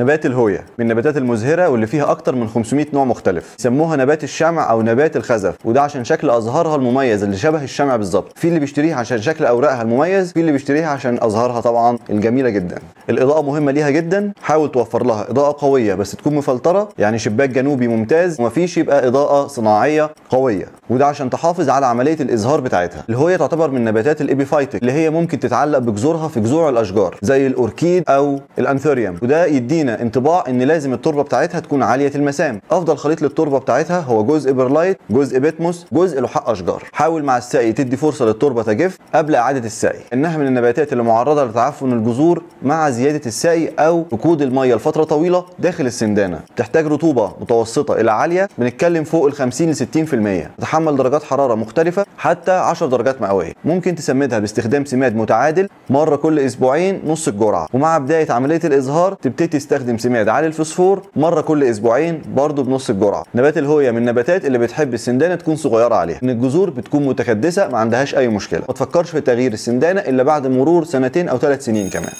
نبات الهويا من النباتات المزهرة واللي فيها أكتر من 500 نوع مختلف. سموها نبات الشمع أو نبات الخزف، وده عشان شكل أزهارها المميز اللي شبه الشمع بالظبط. في اللي بيشتريها عشان شكل أوراقها المميز، في اللي بيشتريها عشان أزهارها طبعا الجميلة جدا. الإضاءة مهمة ليها جدا، حاول توفر لها إضاءة قوية بس تكون مفلترة، يعني شباك جنوبي ممتاز ومفيش يبقى إضاءة صناعية قوية، وده عشان تحافظ على عملية الإزهار بتاعتها. الهويا تعتبر من نباتات الايبيفايتيك اللي هي ممكن تتعلق بجذورها في جذوع الأشجار زي الأوركيد أو الأنثوريام، وده يدينا انطباع إن لازم التربة بتاعتها تكون عالية المسام. أفضل خليط للتربة بتاعتها هو جزء برلايت، جزء بيتموس، جزء لحاء أشجار. حاول مع السقي تدي فرصة للتربة تجف قبل إعادة السقي، إنها من النباتات اللي معرضة لتعفن الجذور مع زيادة السقي أو ركود المية لفترة طويلة داخل السندانة. تحتاج رطوبة متوسطة إلى عالية، بنتكلم فوق ال 50 ل 60%، تتحمل درجات حرارة مختلفة حتى 10 درجات مئوية. ممكن تسمدها باستخدام سماد متعادل مرة كل أسبوعين نص الجرعة، ومع بداية عملية الإزهار تبتدي تستخدم سماد عالي الفوسفور مرة كل أسبوعين برضه بنص الجرعة. نبات الهويا من النباتات اللي بتحب السندانة تكون صغيرة عليها، إن الجذور بتكون متكدسة ما عندهاش أي مشكلة. ما تفكرش في تغيير السندانة إلا بعد مرور 2 أو 3 سنين كمان.